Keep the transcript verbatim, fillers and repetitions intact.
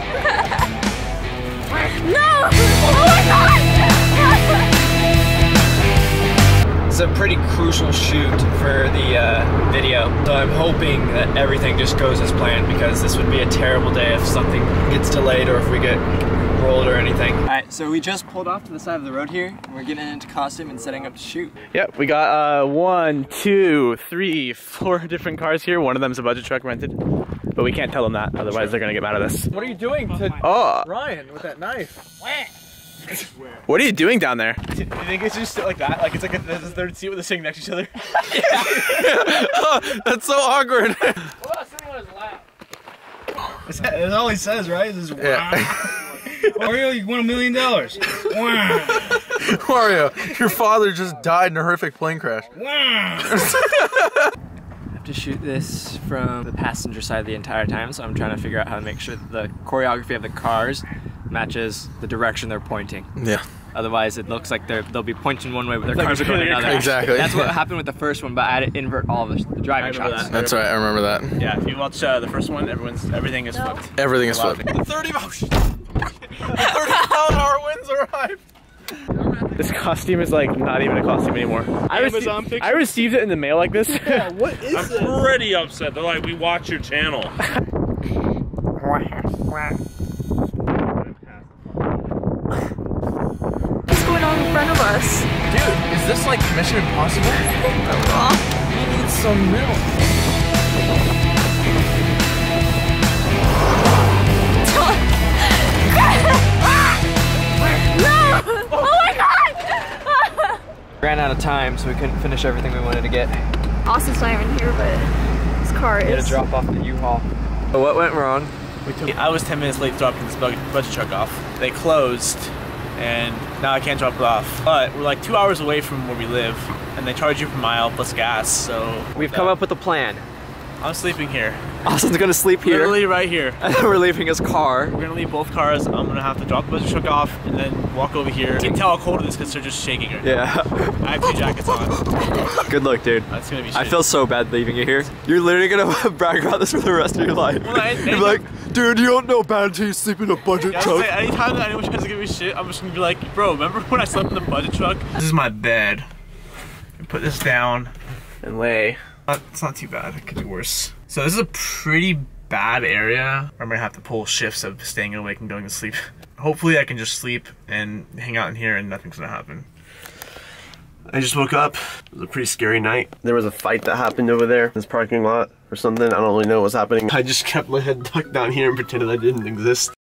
No! Oh my God! It's a pretty crucial shoot for the uh, video, so I'm hoping that everything just goes as planned because this would be a terrible day if something gets delayed or if we get rolled or anything. Alright, so we just pulled off to the side of the road here and we're getting into costume and setting up to shoot. Yep, we got uh, one, two, three, four different cars here. One of them's a budget truck rented. But we can't tell them that, otherwise they're gonna get mad at us. What are you doing to oh. Ryan with that knife? What are you doing down there? Do you think it's just like that? Like it's like a, this is the third seat where they're sitting next to each other? Oh, that's so awkward. What about sitting on his lap? That's all he says, right? Is wow. Yeah. Wario, you won a million dollars. Wow. Wario, your father just died in a horrific plane crash. Wow. To shoot this from the passenger side the entire time, so I'm trying to figure out how to make sure that the choreography of the cars matches the direction they're pointing. Yeah. Otherwise, it looks like they're they'll be pointing one way, but their like cars are going another. Exactly. That's what happened with the first one, but I had to invert all the, the driving shots. That. That's right. I remember that. Yeah. If you watch uh, the first one, everyone's everything is no. flipped. Everything is flipped. The thirty mile an hour winds arrived. This costume is like not even a costume anymore. I, received, I received it in the mail like this. Yeah, what is I'm this? Pretty upset. They're like, we watch your channel. What's going on in front of us? Dude, is this like Mission Impossible? We need some milk. Ran out of time, so we couldn't finish everything we wanted to get. Austin's not even here, but his car is. We had to drop off the U-Haul. So what went wrong? We took I was ten minutes late dropping this budget truck off. They closed, and now I can't drop it off. But we're like two hours away from where we live, and they charge you per mile plus gas, so. We've come up with a plan. I'm sleeping here. Austin's gonna sleep here. Literally right here. We're leaving his car. We're gonna leave both cars. I'm gonna have to drop the budget truck off and then walk over here. You can tell how cold it is because they're just shaking right yeah. now. I have two jackets on. Good luck, dude. That's gonna be shit. I feel so bad leaving you here. You're literally gonna brag about this for the rest of your life. Well, I, You're I, like, I, dude, you don't know bad until you sleep in a budget yeah, truck. Like, anytime that anyone tries to give me shit, I'm just gonna be like, bro, remember when I slept in the budget truck? This is my bed. Put this down and lay. Not, it's not too bad, it could be worse. So this is a pretty bad area. I'm gonna have to pull shifts of staying awake and going to sleep. Hopefully I can just sleep and hang out in here and nothing's gonna happen. I just woke up. It was a pretty scary night. There was a fight that happened over there in this parking lot or something. I don't really know what was happening. I just kept my head tucked down here and pretended I didn't exist.